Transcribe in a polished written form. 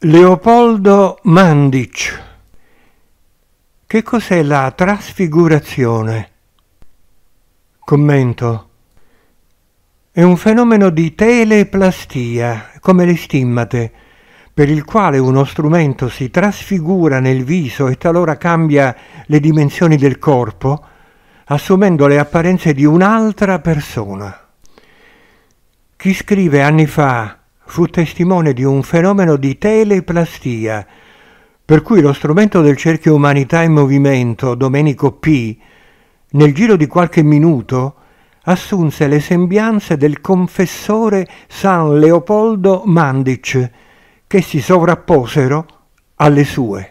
Leopoldo Mandić. Che cos'è la trasfigurazione? Commento. È un fenomeno di teleplastia, come le stimmate, per il quale uno strumento si trasfigura nel viso e talora cambia le dimensioni del corpo, assumendo le apparenze di un'altra persona. Chi scrive anni fa fu testimone di un fenomeno di teleplastia, per cui lo strumento del cerchio Umanità in Movimento, Domenico P., nel giro di qualche minuto assunse le sembianze del confessore San Leopoldo Mandić, che si sovrapposero alle sue.